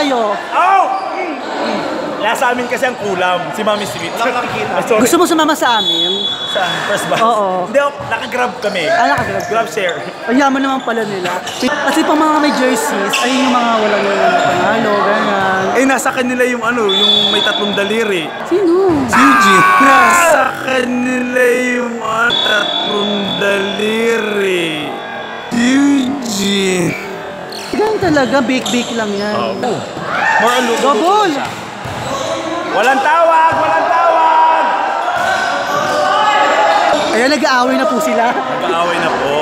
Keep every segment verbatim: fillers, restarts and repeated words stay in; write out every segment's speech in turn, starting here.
tayo. Oh! Nasa amin kasi ang kulam, si Mami Smith. Wala kang gusto mo sumama sa amin? Sa first bus? Oo. Hindi, nakagrab kami. Ah, nakagrab? Grab share. Ang yaman naman pala nila. Kasi pang mga may jerseys, ayun yung mga walang walang panalo, ganyan. Eh, nasa kanila yung ano, yung may tatlong daliri. Sino? Si Eugene. Nasa kanila yung tatlong daliri. Eugene. Ganyan talaga, bake-bake lang yan. Oo. More on look. Double! Walang tawag! Walang tawag! Ayan, nag-aaway na po sila. Nag-aaway na po.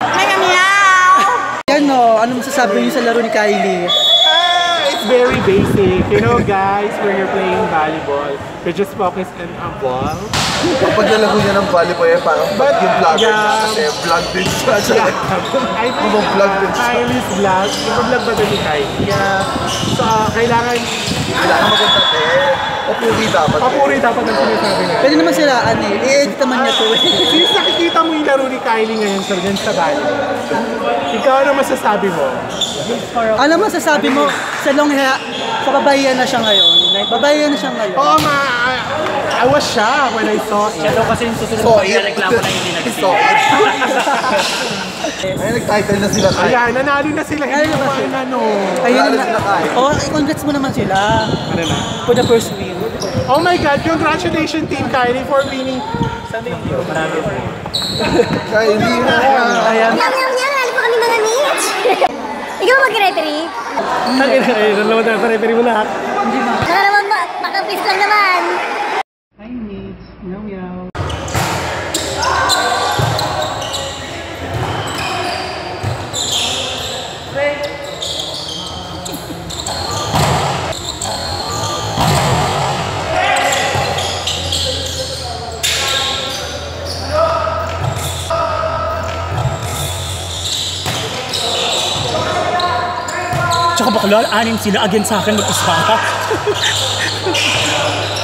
Nag-miaw! Ayan o, ano masasabi niyo sa laro ni Kylie? Uh, it's very basic. You know guys, when you're playing volleyball, you just focus on a ball. Kapag nalago niya ng volleyball, eh, parang but, yung vlogger yeah, siya kasi vlog din siya. Yeah. I think uh, Kylie's vlog. Ipa-vlog ba din ni Kylie? Yeah. So, uh, kailangan... Kailangan magandate. Papuri dapat. Papuri dapat ang sinasabi nga. Pwede naman sila, ano eh. I-edit naman niya to eh. Since nakikita mo yung laro ni Kylie ngayon, sir, dyan sa volleyball. Ikaw, ano masasabi mo? Ano masasabi mo sa long hair? Sa babayan na siya ngayon. Babayan na siya ngayon. Oo, ma... I was shocked when I saw it. Siya daw kasi yung susunod so, pagkareklamo na hindi nagsinig. So, ayan, nag-title na sila tayo. Ayan, nanalo na sila. Ayan, nanalo na sila. Nanalo na sila tayo. Oo, congrats mo naman sila. Ano na? For the first win. Oh my God, congratulations Team Kylie for winning. Saan na yung team? Marami. Kylie na. Ayan. Ayan, ayan, ayan. Lalo pa kami mga niche. Ikaw ba mag-referee? Ayan, ayan. Lalo na sa referee mo lahat. Hindi ba? Nakaraman ba? Makapis lang naman. Tsaka bakla, anin sila again sa akin mag-isaka.